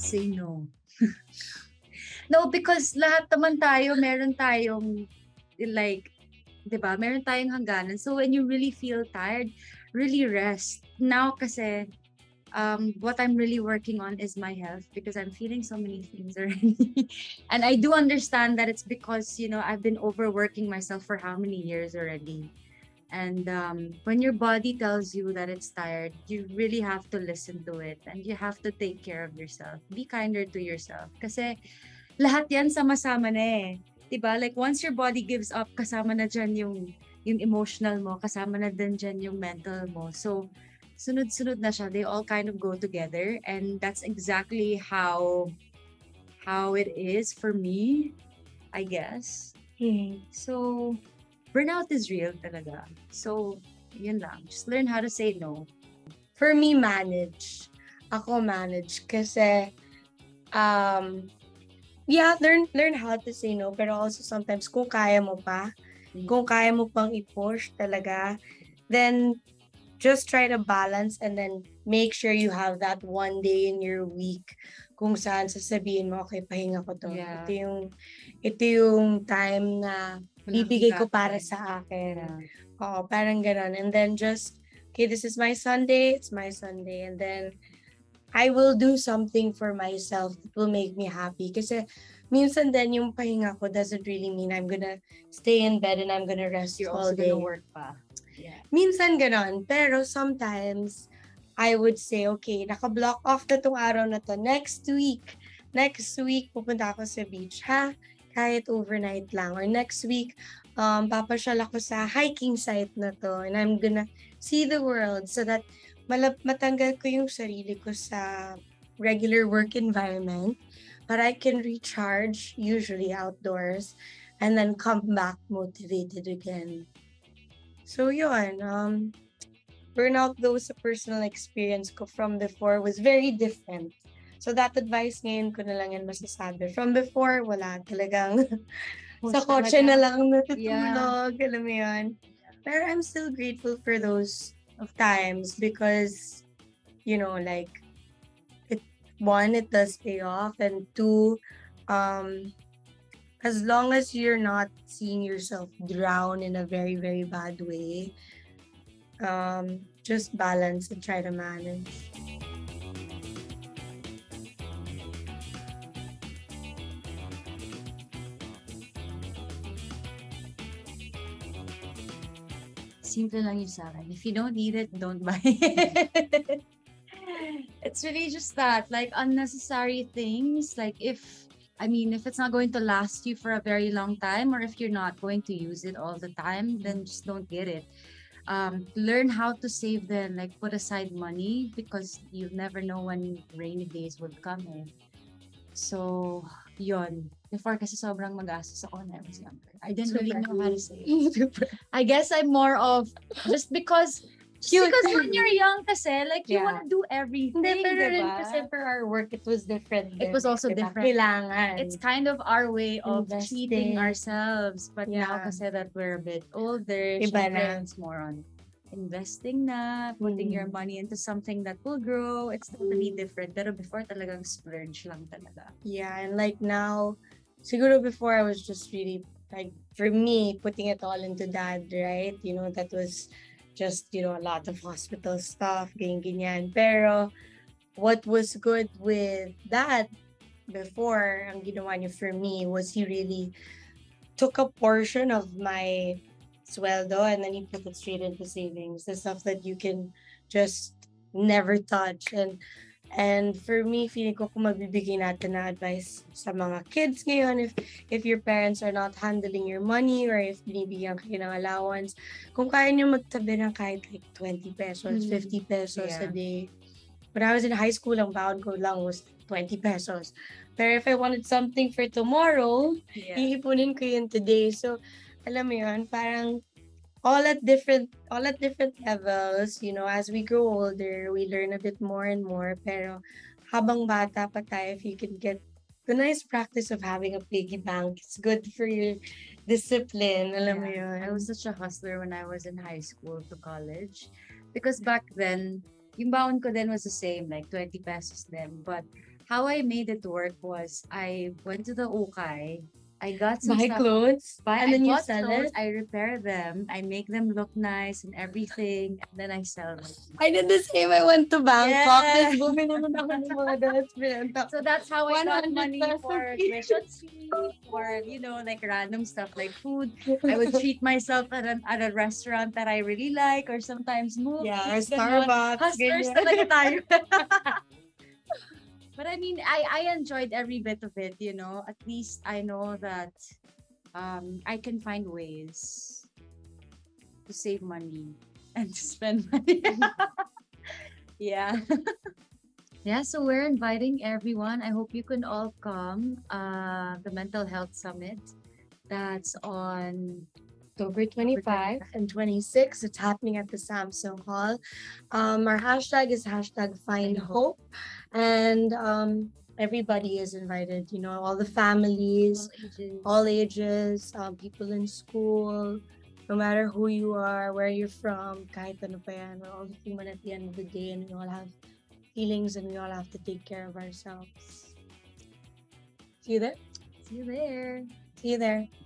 say no. No, because lahat naman tayo, meron tayong like, di ba? Meron tayong hangganan. So when you really feel tired, really rest. Now kasi what I'm really working on is my health because I'm feeling so many things already. And I do understand that it's because, you know, I've been overworking myself for how many years already. And when your body tells you that it's tired, you really have to listen to it and you have to take care of yourself. Be kinder to yourself. Kasi lahat yan sama-sama na eh. Diba? Like once your body gives up, kasama na dyan yung emotional mo, kasama na din dyan yung mental mo. So sunod-sunod na siya. They all kind of go together. And that's exactly how it is for me, I guess. Mm-hmm. So burnout is real talaga. So, yun lang. Just learn how to say no. For me, manage. Ako manage. Kasi, yeah, learn how to say no. Pero also sometimes, kung kaya mo pa, kung kaya mo pang i-push talaga, then just try to balance and then make sure you have that one day in your week kung saan sasabihin mo, okay, pahinga ko to. Yeah. Ito yung time na bibigay ko para sa akin. Oo, parang ganun. And then just, okay, this is my Sunday. It's my Sunday. And then, I will do something for myself that will make me happy. Kasi, minsan din yung pahinga ko doesn't really mean I'm gonna stay in bed and I'm gonna rest all day. You're also gonna work pa. Yeah. Minsan ganun. Pero sometimes, I would say, okay, naka-block off na tong araw na to. Next week, pupunta ako sa beach, ha? Kahit overnight lang. Or next week, papasyal ako sa hiking site na to and I'm gonna see the world so that matanggal ko yung sarili ko sa regular work environment but I can recharge usually outdoors and then come back motivated again. So yun, burnout though sa personal experience ko from before was very different. So that advice ngayon ko na lang yan masasabi. From before, wala talagang sa kotse na lang natutulog. Yeah. Alam mo yun. Pero I'm still grateful for those of times because, you know, like, it does pay off. And two, as long as you're not seeing yourself drown in a very, very bad way, just balance and try to manage. Simple lang yun sa akin. If you don't need it, don't buy it. It's really just that, like unnecessary things. Like if it's not going to last you for a very long time, or if you're not going to use it all the time, then just don't get it. Learn how to save then, like put aside money because you never know when rainy days would come in. So, yun. Before kasi sobrang magastos ako when I was younger. I didn't really know how to say it. I guess I'm more of just because when you're young kasi, like you want to do everything. Hindi, pero rin kasi for our work, it was different. It was also different. Kailangan. It's kind of our way of treating ourselves. But now kasi that we're a bit older, it's more on investing na, putting your money into something that will grow. It's totally different. Pero before talagang splurge lang talaga. Yeah, and like now, siguro before I was just really, like for me, putting it all into dad, right? You know, that was just, you know, a lot of hospital stuff, ganyan. Pero what was good with that before, ang ginawa niya for me was he really took a portion of my sweldo and then you put it straight into savings, the stuff that you can just never touch. And for me, feeling ko kung magbibigay natin na advice sa mga kids ngayon, if your parents are not handling your money or if binibigyan kayo ng allowance, kung kaya niyo magtabi ng kahit like 20 pesos, 50 pesos a day. When I was in high school, ang baon ko lang was 20 pesos. Pero if I wanted something for tomorrow, iipunin ko yun today. So, alam mo yun, parang all at different levels, you know, as we grow older, we learn a bit more and more. Pero habang bata pa tayo, if you can get the nice practice of having a piggy bank, it's good for your discipline. Alam mo yun. I was such a hustler when I was in high school to college because back then, yung baon ko then was the same, like 20 pesos then. But how I made it work was I went to the UKAY, I got some stuff, clothes, and then you sell it. I repair them, I make them look nice and everything, and then I sell them. I did the same. I went to Bangkok. Yeah. So that's how I got money for admission fee, for, you know, like random stuff like food. I would treat myself at a restaurant that I really like, or sometimes movies. Yeah, or Starbucks. Hustlers talaga tayo. But I mean, I enjoyed every bit of it, you know. At least I know that I can find ways to save money and to spend money. Yeah. Yeah, so we're inviting everyone. I hope you can all come. The Mental Health Summit. That's on October 25 and 26. It's happening at the Samsung Hall. Our hashtag is #FindHope. And everybody is invited, you know, all the families, all ages, people in school, no matter who you are, where you're from, kahit ano pa yan, we're all human at the end of the day, and we all have feelings and we all have to take care of ourselves. See you there. See you there. See you there.